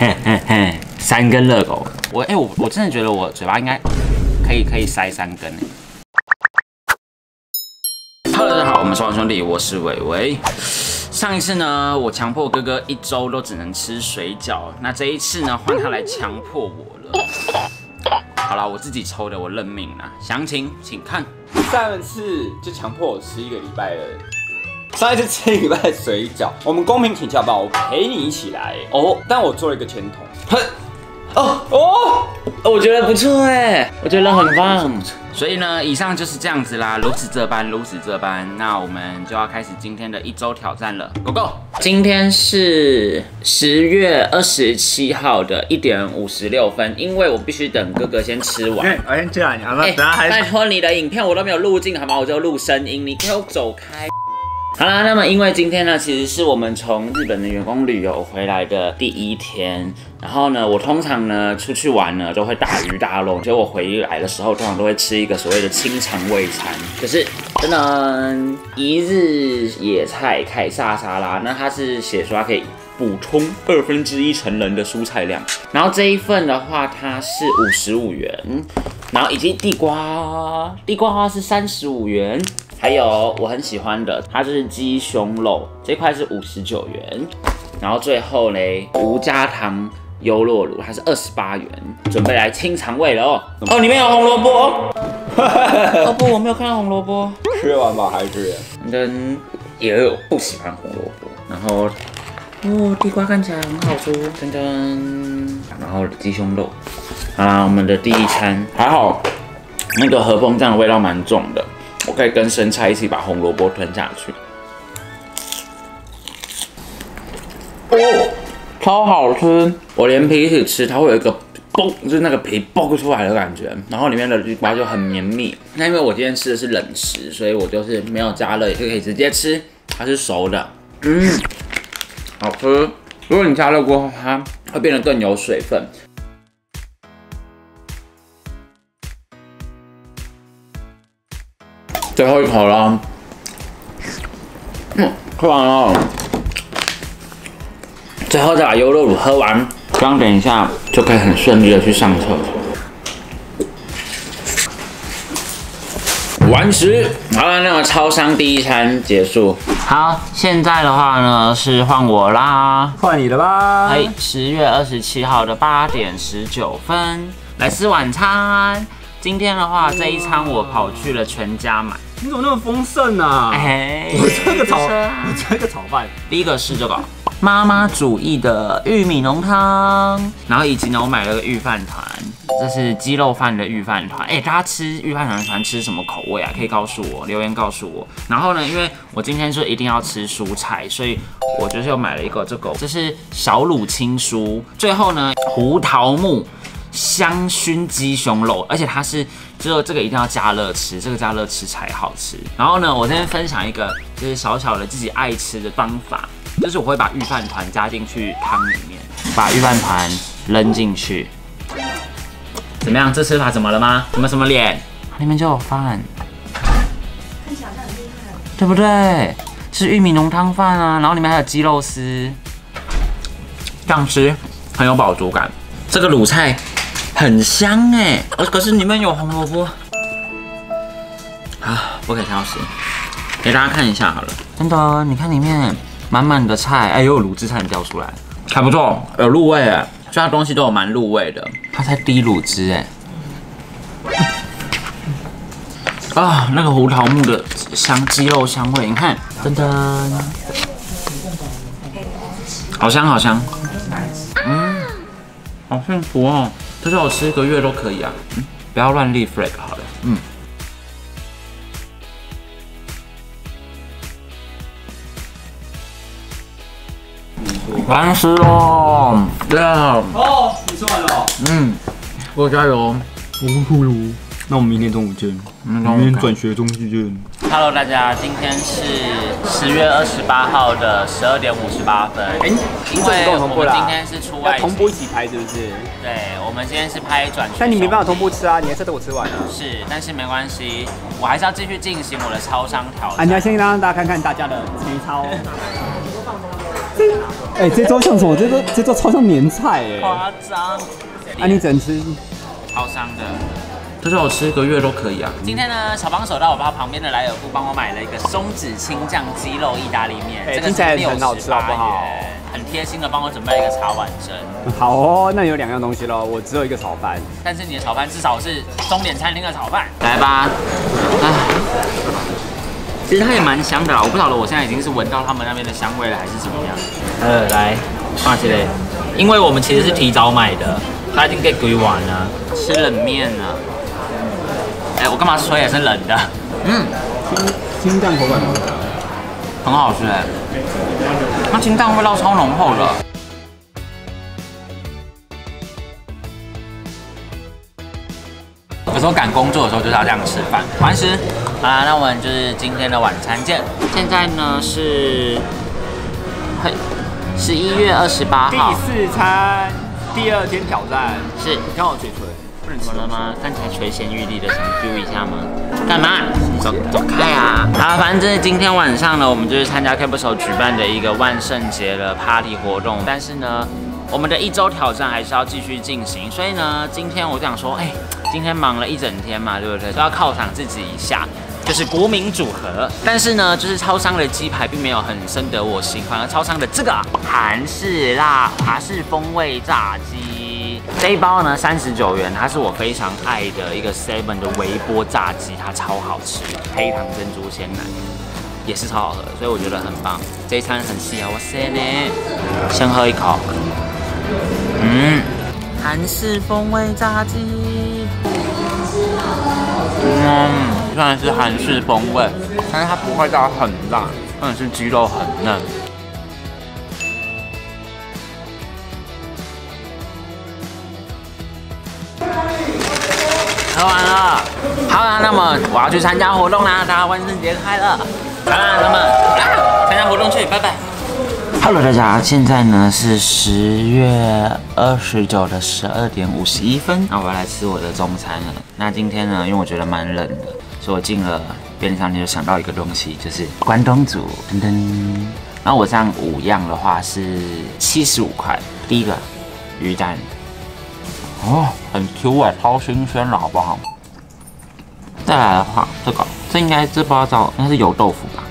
嘿嘿嘿，三根热狗，我真的觉得我嘴巴应该可以塞三根哎。 Hello， 大家好，我们是王兄弟，我是伟伟。上一次呢，我强迫哥哥一周都只能吃水饺，那这一次呢，换他来强迫我了。好啦，我自己抽的，我认命啦。详情请看。上一次就强迫我吃一个礼拜了，上一次吃一个礼拜水饺，我们公平请教吧，我陪你一起来哦。但我做了一个甜筒，哼，我觉得不错哎，我觉得很棒。 所以呢，以上就是这样子啦，如此这般，如此这般。那我们就要开始今天的一周挑战了 ，Go Go！ 今天是10月27号的1点56分，因为我必须等哥哥先吃完。哎，这样，好了，等下还拜托你的影片我都没有录进，好吗？我就录声音，你给我走开。 好啦，那么因为今天呢，其实是我们从日本的员工旅游回来的第一天。然后呢，我通常呢出去玩呢都会大鱼大肉，所以我回来的时候通常都会吃一个所谓的清肠胃餐，就是真的一日野菜凯撒沙拉。那它是写说它可以补充1/2成人的蔬菜量。然后这一份的话，它是55元，然后以及地瓜花是35元。 还有我很喜欢的，它就是鸡胸肉这块是59元，然后最后嘞无加糖优酪乳它是28元，准备来清肠胃了哦。哦，里面有红萝卜。哦不，我没有看到红萝卜。吃完吧，还是？嗯，也有不喜欢红萝卜。然后，哦，地瓜看起来很好吃。噔噔，然后鸡胸肉。啊，我们的第一餐还好，那个和风酱的味道蛮重的。 我可以跟生菜一起把红萝卜吞下去，哦，超好吃！我连皮一起吃，它会有一个嘣，就是那个皮爆出来的感觉，然后里面的地瓜就很绵密。那因为我今天吃的是冷食，所以我就是没有加热，也可以直接吃，它是熟的，好吃。如果你加热过后，它会变得更有水分。 最后一口了，吃完了，最后再把优酪乳喝完，这样等一下就可以很顺利的去上厕所。完食，好了，那个超商第一餐结束。好，现在的话呢是换我啦，换你了吧？哎，10月27号的8点19分来吃晚餐。今天的话，这一餐我跑去了全家买。 你怎么那么丰盛啊？哎，我这个炒饭，第一个是这个妈妈煮意的玉米浓汤，然后以及呢，我买了个御饭团，这是鸡肉饭的御饭团。哎，大家吃御饭团喜欢吃什么口味啊？可以告诉我，留言告诉我。然后呢，因为我今天说一定要吃蔬菜，所以我就是又买了一个这个，这是小卤青蔬。最后呢，胡桃木。 香熏鸡胸肉，而且它是只有这个一定要加热吃，这个加热吃才好吃。然后呢，我这边分享一个就是小小的自己爱吃的方法，就是我会把御饭团加进去汤里面，把御饭团扔进去。怎么样？这吃法怎么了吗？你们什么脸？里面就有饭，看起来很厉害，对不对？是玉米浓汤饭啊，然后里面还有鸡肉丝，这样吃很有饱足感。这个卤菜。 很香哎，可是里面有红萝卜啊，不可以挑食，给大家看一下好了。真的，你看里面满满的菜，哎，又有卤汁菜掉出来，还不错，有入味哎，所有东西都有蛮入味的。它才滴卤汁哎，啊，那个胡桃木的香鸡肉香味，你看，噔噔，好香好香，嗯，好幸福哦。 就是我吃1个月都可以啊，不要乱立 flag 好了，完食喽，对啊，哦，你吃完了，我加油，那我们明天中午见，明天转学中午见。Hello 大家，今天是10月28号的12点58分。哎，因为我们今天是出外景，同步一起拍是不是？对，我们今天是拍转学。但你没办法同步吃啊，你还是等我吃完啊。是，但是没关系，我还是要继续进行我的超商挑战。你要先让大家看看大家的节操。哎，这桌像什么？这桌超像年菜哎，夸张！啊，你整吃，超香的，可是我吃一个月都可以啊。今天呢，小帮手到我爸旁边的莱尔富帮我买了一个松子青酱鸡肉意大利面，这个是68元，很贴心的帮我准备了一个茶碗蒸。好哦，那有两样东西喽，我只有一个炒饭，但是你的炒饭至少是钟点餐厅的炒饭，来吧，其实它也蛮香的啦，我不晓得我现在已经是闻到他们那边的香味了，还是怎么样。来，放起来，因为我们其实是提早买的，它已经给鬼碗了，吃冷面了。哎，我干嘛吹也是冷的？嗯，清淡口感很好吃哎，那清淡味道超浓厚的。 有时候赶工作的时候就是要这样吃饭。完食啊，那我们就是今天的晚餐见。现在呢是，11月28号。第4餐，第2天挑战。是，你看我嘴唇，不能吃了吗？看起来垂涎欲滴的，想揪一下吗？干嘛？走开啊！好，反正就是今天晚上呢，我们就是参加 Campus 手举办的一个万圣节的 party 活动，但是呢。 我们的1周挑战还是要继续进行，所以呢，今天我想说，今天忙了一整天嘛，对不对？就要犒赏自己一下，就是国民组合。但是呢，就是超商的鸡排并没有很深得我心，反而超商的这个韩式风味炸鸡这一包呢39元，它是我非常爱的一个 7-11 的微波炸鸡，它超好吃，黑糖珍珠鲜奶。 也是超好喝，所以我觉得很棒。这一餐很细啊，哇塞呢！先喝一口，韩式风味炸鸡，虽然是韩式风味，但是它不会到很辣，但是鸡肉很嫩。喝完了，好啦，那么我要去参加活动啦，大家万圣节快乐！ 好啦，那么参加活动去，拜拜。Hello， 大家，现在呢是10月29的12:51，那我要来吃我的中餐了。那今天呢，因为我觉得蛮冷的，所以我进了便利商店就想到一个东西，就是关东煮。噔噔，那我这样5样的话是75块。第一个鱼蛋，哦，很 Q 哎，超新鲜了，好不好？再来的话，这个。 这应该是不知道，应该是油豆腐吧。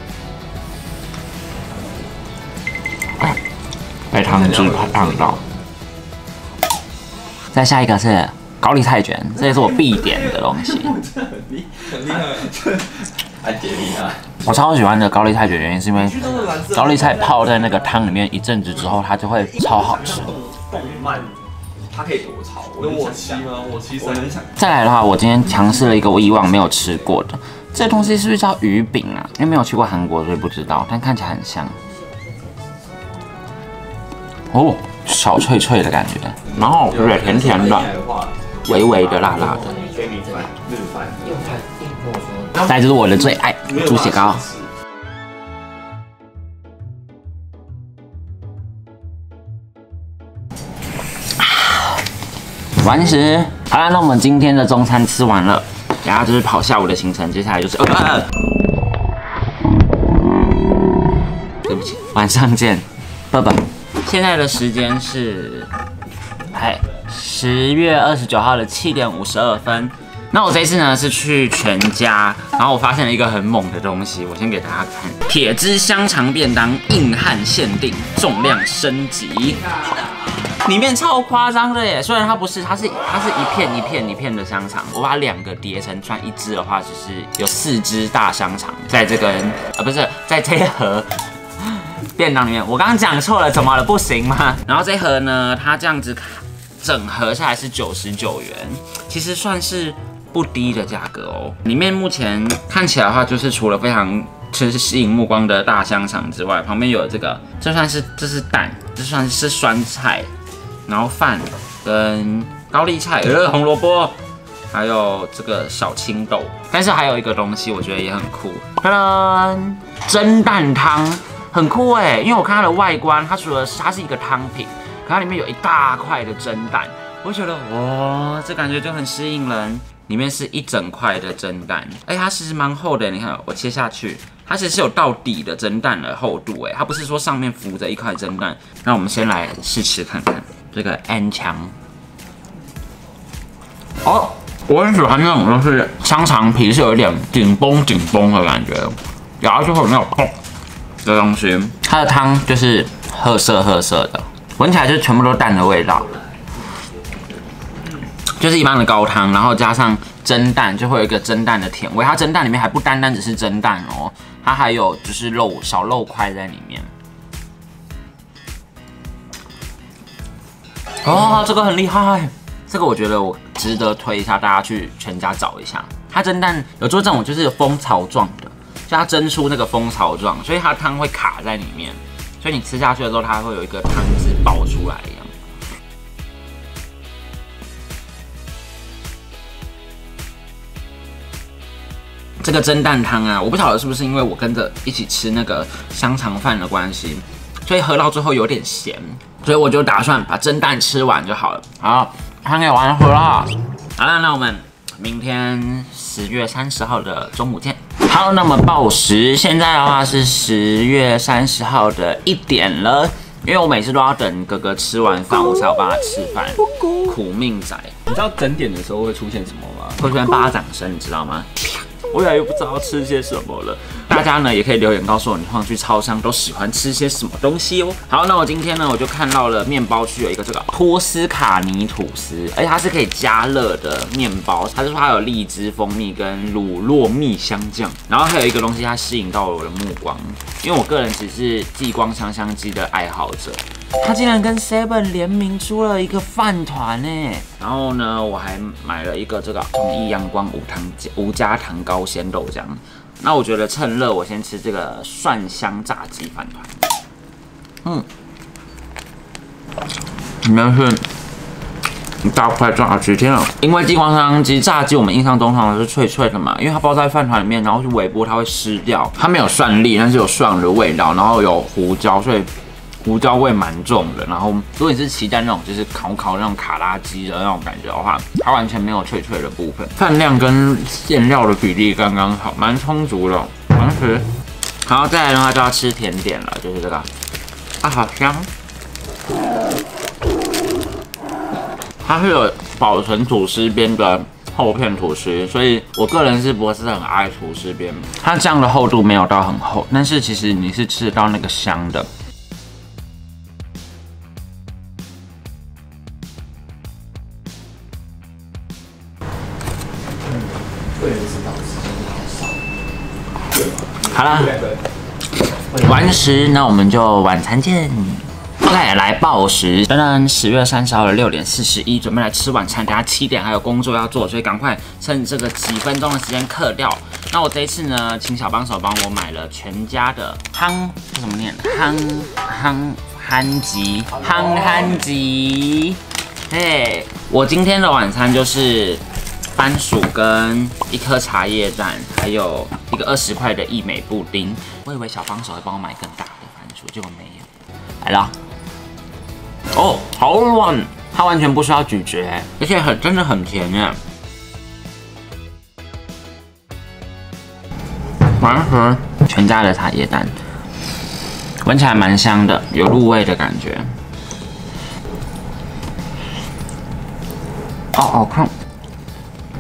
白糖汁烫到。再下一个是高丽菜卷，这也是我必点的东西。我超喜欢的高丽菜卷，原因是因为高丽菜泡在那个汤里面一阵子之后，它就会超好吃。 它可以多炒，有我7吗？我7。再来的话，我今天尝试了一个我以往没有吃过的，这东西是不是叫鱼饼啊？因为没有去过韩国，所以不知道，但看起来很香。哦，小脆脆的感觉，然后有点甜甜的，微微的辣辣的。再就是我的最爱猪血糕。 完食，好啦，那我们今天的中餐吃完了，然后就是跑下午的行程，接下来就是，对不起，晚上见，拜拜。现在的时间是，10月29号的7:52。那我这次呢是去全家，然后我发现了一个很猛的东西，我先给大家看，铁汁香肠便当硬汉限定，重量升级。 里面超夸张的耶！虽然它不是，它是一片的香肠。我把2个叠成串一只的话，就是有4只大香肠，在这个不是在这一盒便当里面。我刚刚讲错了，怎么了？不行吗？然后这一盒呢，它这样子整盒下来是99元，其实算是不低的价格哦。里面目前看起来的话，就是除了非常。 就是吸引目光的大香肠之外，旁边有这个，这是蛋，这算是酸菜，然后饭跟高丽菜，红萝卜，还有这个小青豆。但是还有一个东西，我觉得也很酷，蒸蛋汤，很酷哎，因为我看它的外观，它除了它是一个汤品，可它里面有一大块的蒸蛋，我觉得哇，这感觉就很吸引人。里面是一整块的蒸蛋，它其实蛮厚的，你看我切下去。它其实是有到底的蒸蛋的厚度，它不是说上面浮着一块蒸蛋。那我们先来试吃看看这个安强。哦，我很喜欢那种就是香肠皮是有一点紧绷紧绷的感觉，咬下去有那种嘣的东西。它的汤就是褐色褐色的，闻起来就全部都蛋的味道。 就是一般的高汤，然后加上蒸蛋，就会有一个蒸蛋的甜味。它蒸蛋里面还不单单只是蒸蛋哦，它还有就是肉小肉块在里面。哦，这个很厉害，这个我觉得我值得推一下，大家去全家找一下。它蒸蛋有做这种就是蜂巢状的，就它蒸出那个蜂巢状，所以它汤会卡在里面，所以你吃下去的时候，它会有一个汤汁爆出来一样。 这个蒸蛋汤啊，我不晓得是不是因为我跟着一起吃那个香肠饭的关系，所以喝到最后有点咸，所以我就打算把蒸蛋吃完就好了。好，汤给完喝了。好了，那我们明天10月30号的中午见。好，那么报时，现在的话是10月30号的1点了，因为我每次都要等哥哥吃完饭，我才有办法吃饭。苦命仔，你知道整点的时候会出现什么吗？会出现巴掌声，你知道吗？ 我越来越不知道吃些什么了。大家呢也可以留言告诉我，你通常去超商都喜欢吃些什么东西哦。好，那我今天呢我就看到了面包区有一个这个托斯卡尼吐司，而且它是可以加热的面包。它是说它有荔枝蜂蜜跟乳酪蜜香酱，然后还有一个东西它吸引到了我的目光，因为我个人只是继光香香鸡的爱好者。 他竟然跟 7-11 联名出了一个饭团呢，然后呢，我还买了一个这个统一阳光无加糖高鲜豆浆。那我觉得趁热，我先吃这个蒜香炸鸡饭团。嗯，里面是一大块炸鸡，天啊！因为继光香香鸡炸鸡，我们印象中好像是脆脆的嘛，因为它包在饭团里面，然后去微波它会湿掉。它没有蒜粒，但是有蒜的味道，然后有胡椒，所以。 胡椒味蛮重的，然后如果你是期待那种就是烤那种卡拉鸡的那种感觉的话，它完全没有脆脆的部分，饭量跟馅料的比例刚刚好，蛮充足的。同时，好，再来的话就要吃甜点了，就是这个，啊，好香！它是有保存吐司边的厚片吐司，所以我个人是不是很爱吐司边？它这样的厚度没有到很厚，但是其实你是吃得到那个香的。 好啦，完食，那我们就晚餐见。OK， 来报时，当然10月30号的6点41，准备来吃晚餐。等下7点还有工作要做，所以赶快趁这个几分钟的时间嗑掉。那我这一次呢，请小帮手帮我买了全家的夯，这怎么念？夯吉。嘿，我今天的晚餐就是番薯跟一颗茶叶蛋，还有。 一个20块的義美布丁，我以为小帮手会帮我买更大的番薯，结果没有。来了，哦，好软，它完全不需要咀嚼，而且真的很甜耶。完盒全家的茶叶蛋，闻起来蛮香的，有入味的感觉。哦，好看。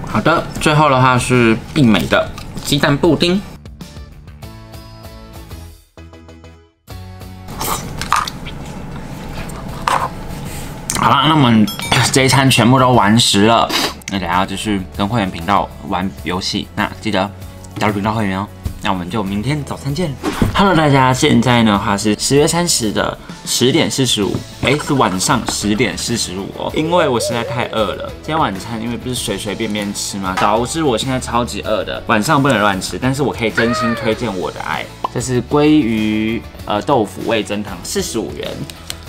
好的，最后的话是義美的。 鸡蛋布丁，好了，那我们这一餐全部都完食了。那等下就是跟会员频道玩游戏，那记得加入频道会员哦。那我们就明天早餐见。Hello， 大家，现在呢话是10月30的10点45，是晚上10点45哦。因为我实在太饿了，今天晚餐因为不是随便吃嘛，导致我现在超级饿的。晚上不能乱吃，但是我可以真心推荐我的爱，这是鲑鱼豆腐味增汤，45元。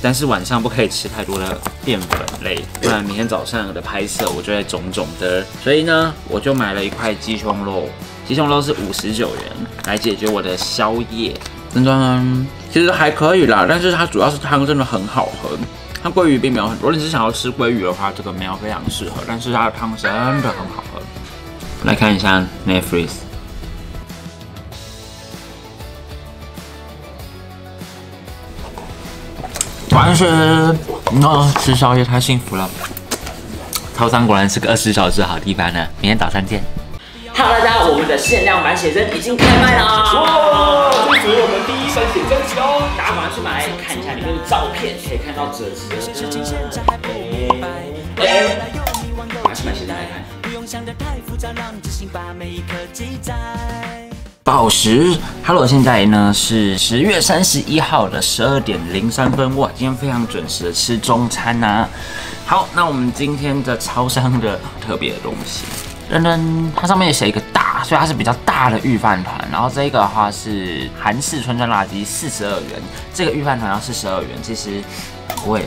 但是晚上不可以吃太多的淀粉类，不然明天早上的拍摄我就会肿肿的。所以呢，我就买了一块鸡胸肉，鸡胸肉是59元，来解决我的宵夜。 真的，其实还可以啦，但是它主要是汤真的很好喝。它鲑鱼并没有很多，如果你是想要吃鲑鱼的话，这个没有非常适合。但是它的汤真的很好喝。来看一下 Netflix。完全吃宵夜太幸福了。超商果然是个24小时好地方呢。明天早上见。Hello， 大家好，我们的限量版写真已经开卖了哦！这是我们第一版写真集哦，大家马上去买，看一下里面的照片，可以看到折纸的。马上去买写真来看。 宝石 ，Hello， 现在呢是10月31号的12:03。哇，今天非常准时的吃中餐啊！好，那我们今天的超商的特别的东西，噔噔，它上面也写一个大，所以它是比较大的御饭团。然后这一个的话是韩式川川辣鸡，42元，这个御饭团要42元，其实不贵。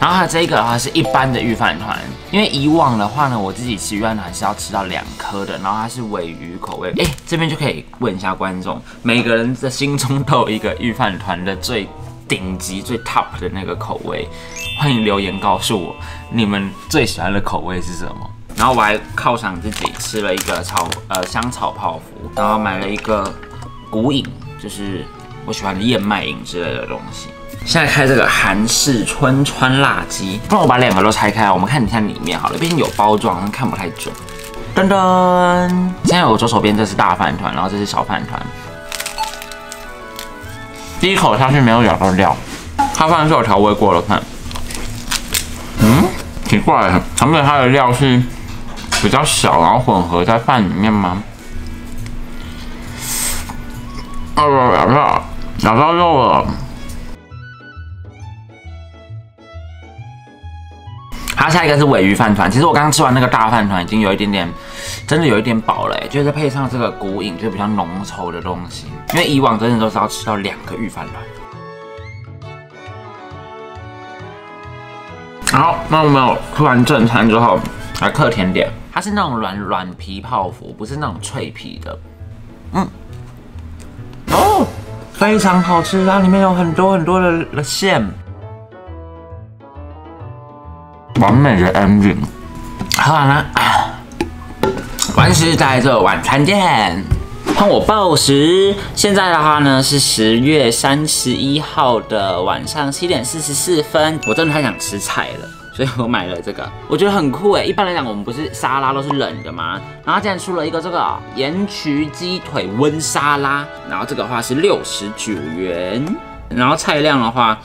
然后它这个的话是一般的御饭团，因为以往的话呢，我自己吃御饭团是要吃到2颗的，然后它是鲔鱼口味。哎，这边就可以问一下观众，每个人的心中都有一个御饭团的最顶级、最 top 的那个口味，欢迎留言告诉我你们最喜欢的口味是什么。然后我还犒赏自己吃了一个香草泡芙，然后买了一个古饮，就是我喜欢的燕麦饮之类的东西。 现在开这个韩式川辣鸡，不然我把2个都拆开，我们看一下里面好了，毕竟有包装，看不太准。噔噔，现在我左手边这是大饭团，然后这是小饭团。第一口下去没有咬到料，它饭是有调味过的，看，奇怪，他们它的料是比较小，然后混合在饭里面吗？咬到肉了。 然后下一个是鲔鱼饭团，其实我刚刚吃完那个大饭团已经有一点点，真的有一点饱了，就是配上这个古饮就比较浓稠的东西，因为以往真的都是要吃到2个御饭团。好，那我们吃完正餐之后来嗑甜点，它是那种软皮泡芙，不是那种脆皮的，哦，非常好吃，它里面有很多的馅。 完美的 ending， 好啦，完事在这晚餐见。看我报时，现在的话呢是10月31号的晚上7:44。我真的太想吃菜了，所以我买了这个，我觉得很酷哎。一般来讲，我们不是沙拉都是冷的吗？然后竟然出了一个这个盐焗鸡腿温沙拉，然后这个的话是69元，然后菜量的话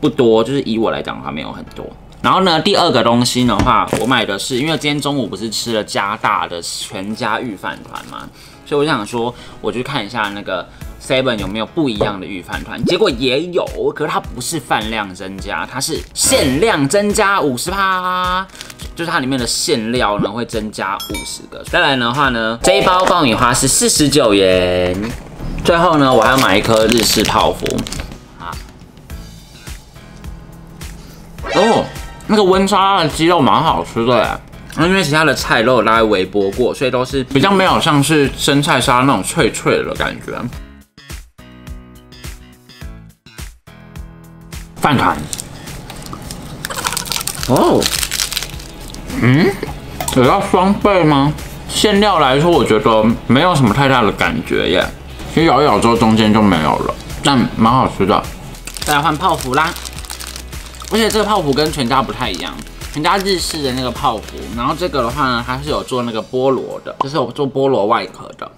不多，就是以我来讲的话没有很多。 然后呢，第2个东西的话，我买的是，因为今天中午不是吃了加大的全家御饭团嘛，所以我想说，我去看一下那个 7-11 有没有不一样的御饭团。结果也有，可是它不是饭量增加，它是限量增加50%，就是它里面的馅料呢会增加50个。再来的话呢，这一包爆米花是49元。最后呢，我还要买一颗日式泡芙啊。哦。 那个温沙拉的鸡肉蛮好吃的，因为其他的菜都有大概微波过，所以都是比较没有像是生菜沙拉那种脆脆的感觉。饭团，哦，有到双倍吗？馅料来说，我觉得没有什么太大的感觉耶。其实咬一咬之后中间就没有了，但蛮好吃的。再来换泡芙啦。 而且这个泡芙跟全家不太一样，全家日式的那个泡芙，然后这个的话呢，它是有做那个菠萝的，就是有做菠萝外壳的。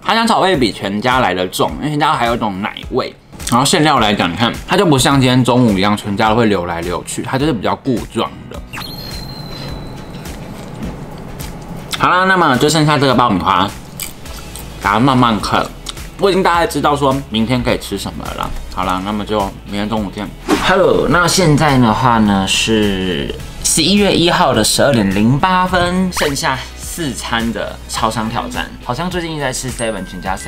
它香草味比全家来的重，因为全家还有一种奶味。然后馅料来讲，你看它就不像今天中午一样，全家会流来流去，它就是比较固状的。好啦，那么就剩下这个爆米花，大家慢慢啃。我已经大概知道说明天可以吃什么了啦。好啦，那么就明天中午见。 Hello， 那现在的话呢是11月1号的12:08，剩下4餐的超商挑战。好像最近一直在吃 7-11全家，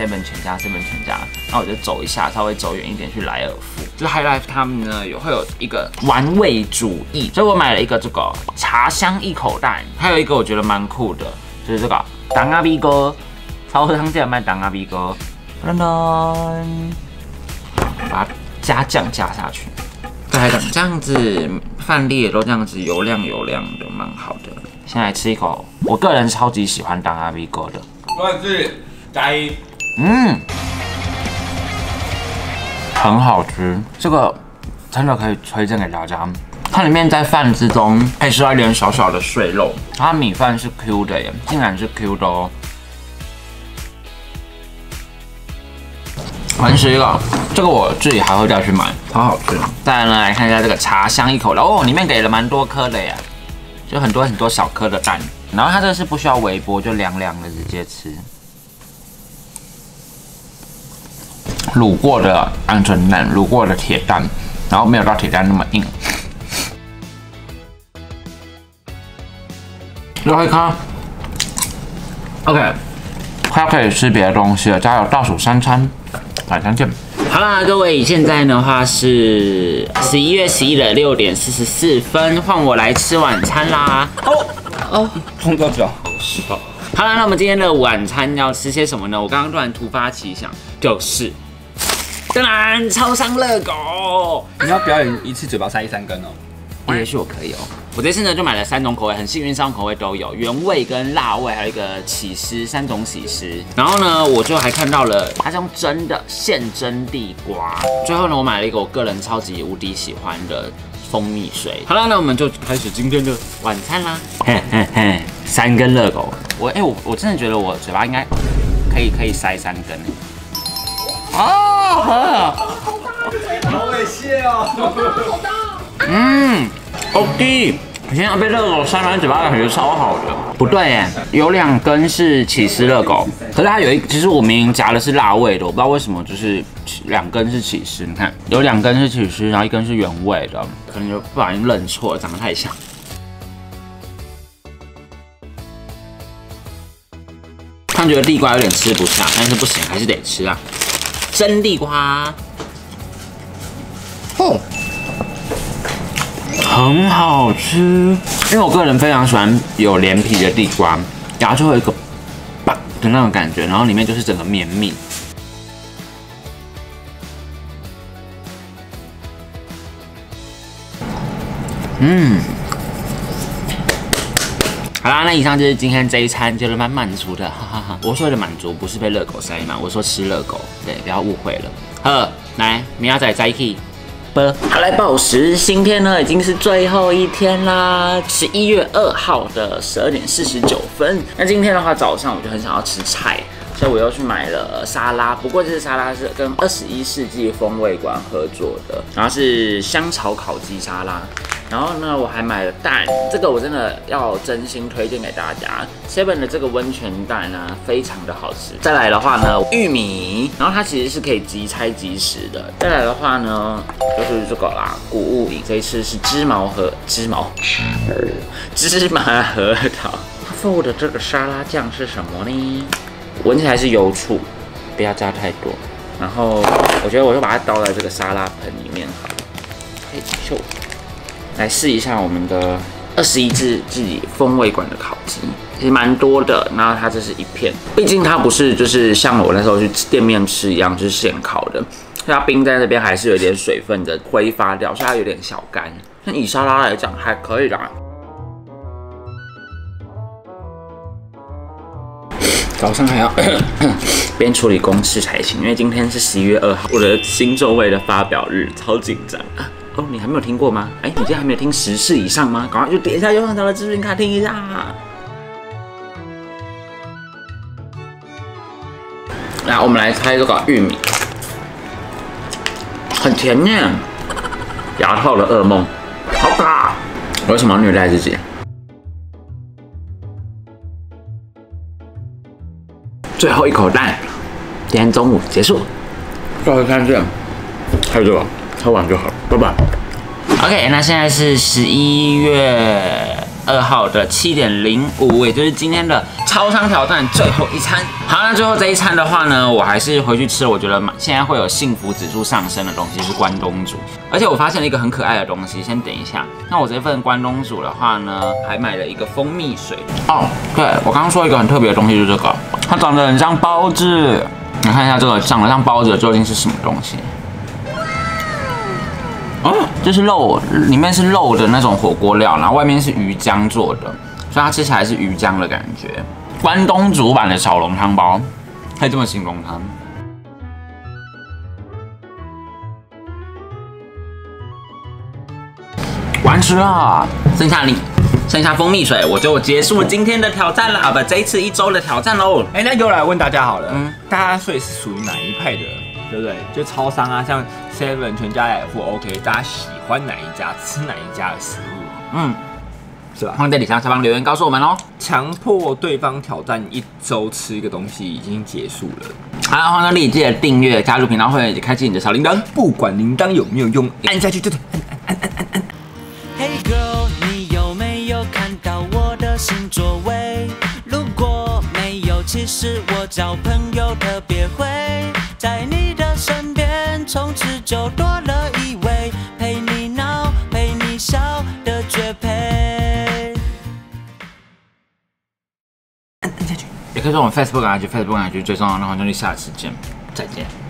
那我就走一下，稍微走远一点去莱尔富。就 High Life 他们呢会有一个玩味主义，所以我买了一个这个茶香一口蛋，还有一个我觉得蛮酷的，就是这个当阿 B 哥，超商竟然卖当阿 B 哥，噔噔，把它加酱加下去。 再来这样子，饭粒也都这样子油亮的，蛮好的。先来吃一口，我个人超级喜欢当阿 B 哥的。我是加一，很好吃。这个真的可以推荐给大家。它里面在饭之中可以吃到一点小小的碎肉，它米饭是 Q 的耶，竟然是 Q 的哦。完食一个，这个我自己还会再去买，好好吃。再来看一下这个茶香一口的哦，里面给了蛮多颗的耶，就很多很多小颗的蛋。然后它这个是不需要微波，就凉凉的直接吃。 卤过的鹌鹑蛋，卤过的铁蛋，然后没有到铁蛋那么硬。六黑咖 ，OK， 快可以吃别的东西了。加油，倒数3餐，晚上见。好啦，各位，现在的话是11月11的6点44分，换我来吃晚餐啦。哦哦，空多久？10号。好啦，那我们今天的晚餐要吃些什么呢？我刚刚突然突发奇想，就是。 当然，超商热狗。你要表演一次嘴巴塞3根哦。也许我可以哦。我这次呢就买了3种口味，很幸运3种口味都有，原味跟辣味，还有一个起司，3种起司。然后呢，我就还看到了它是用蒸的现蒸地瓜。最后呢，我买了一个我个人超级无敌喜欢的蜂蜜水。好了，那我们就开始今天的晚餐啦。3根热狗，我真的觉得我嘴巴应该可以塞3根。 哦，好猥亵哦！好大，好大！嗯，好低。我现在被热狗塞满嘴巴，感觉超好的。不对耶，有2根是起司热狗，可是它有一，其实我明明夹的是辣味的，我不知道为什么就是2根是起司。你看，有2根是起司，然后1根是原味的，可能就不小心认错了，长得太像。 他觉得地瓜有点吃不下，但是不行，还是得吃啊！蒸地瓜，哦，很好吃。因为我个人非常喜欢有连皮的地瓜，牙就会有一个吧的那种感觉，然后里面就是整个绵密。嗯。 好啦，那以上就是今天这一餐，觉得蛮满足的，哈哈哈。我说的满足不是被热狗塞满，我说吃热狗，对，不要误会了。呵，来，明仔再去。好来暴食，今天呢已经是最后一天啦，11月2号的12点49分。那今天的话，早上我就很想要吃菜。 所以我又去买了沙拉，不过这次沙拉是跟21世纪风味馆合作的，然后是香草烤鸡沙拉。然后呢，我还买了蛋，这个我真的要真心推荐给大家 ，7-11 的这个温泉蛋呢，非常的好吃。再来的话呢，玉米，然后它其实是可以即拆即食的。再来的话呢，就是这个啦，谷物饮，这一次是芝麻核桃。它附的这个沙拉酱是什么呢？ 闻起来是油醋，不要加太多。然后我觉得我就把它倒在这个沙拉盆里面好了。嘿，来试一下我们的21世纪风味馆的烤鸡，其实蛮多的。然后它这是一片，毕竟它不是就是像我那时候去店面吃一样，就是现烤的，所以它冰在那边还是有点水分的挥发掉，所以它有点小干。那以沙拉来讲还可以啦。 早上还要边处理公事才行，因为今天是11月2号，我的新座位的发表日，超紧张啊！哦，你还没有听过吗？哎，你今天还没有听10次以上吗？赶快就点一下右上角的资讯卡听一下。来，我们来拆这个玉米，很甜耶！牙套的噩梦，好卡！我为什么要虐待自己？ 最后一口蛋，今天中午结束。到了3点，还有这个，喝完就好，拜拜。OK， 那现在是11月2号的7点05，也就是今天的超商挑战最后一餐。好，那最后这一餐的话呢，我还是回去吃。我觉得现在会有幸福指数上升的东西是关东煮，而且我发现了一个很可爱的东西。先等一下，那我这份关东煮的话呢，还买了一个蜂蜜水。哦，对，我刚刚说一个很特别的东西，就是这个。 它长得很像包子，你看一下这个长得像包子的究竟是什么东西？嗯，这是肉，里面是肉的那种火锅料，然后外面是鱼浆做的，所以它吃起来是鱼浆的感觉。关东煮版的小笼汤包，可以这么形容它。完吃了，剩下蜂蜜水，我就结束今天的挑战了啊！不，这一次1周的挑战喽。哎，那又来问大家好了，大家睡是属于哪一派的，对不对？就超商啊，像 7-11 全家也或 OK， 大家喜欢哪一家，吃哪一家的食物？嗯，是吧？欢迎在底下下方留言告诉我们哦。强迫对方挑战1周吃一个东西已经结束了。 好，欢迎你记得订阅、加入频道，会开启你的小铃铛。不管铃铛有没有用，按下去就对。按。Hey girl， 你有没有看到我的新座位？如果没有，其实我找朋友特别会，在你的身边，从此就多了一位，陪你闹、陪你笑的绝配。按下去。也可以说我们 Facebook 啊，去追踪，然后就下次见，再见。